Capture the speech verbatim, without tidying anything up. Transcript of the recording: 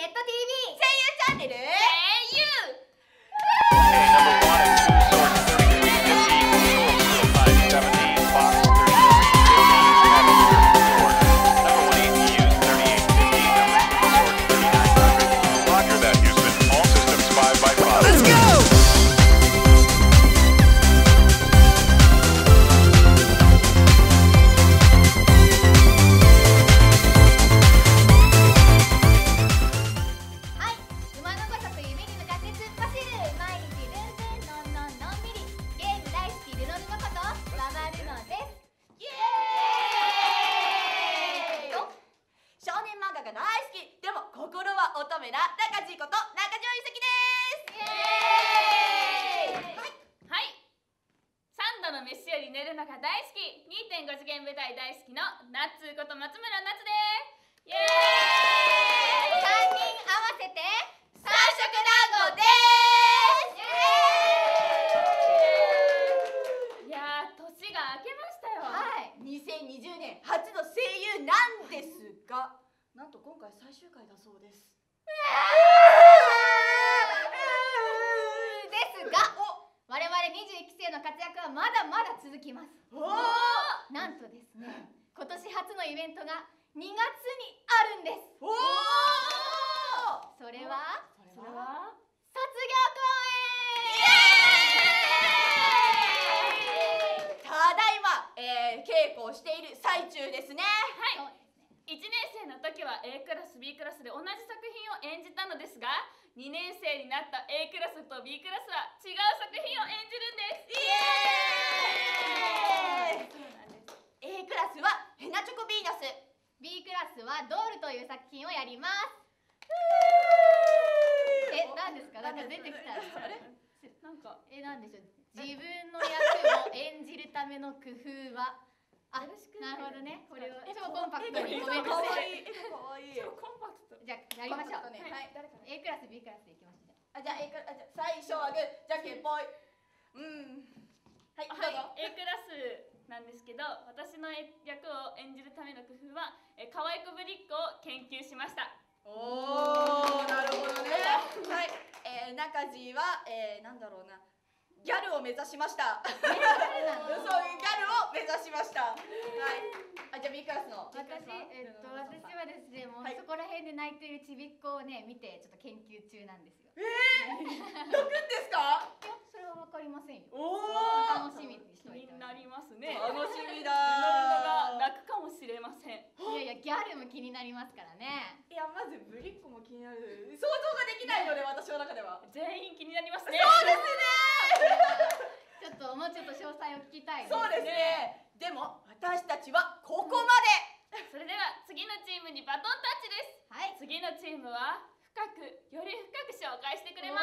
ネット ティーブイ 声優チャンネル次のチームは深くより深く紹介してくれます。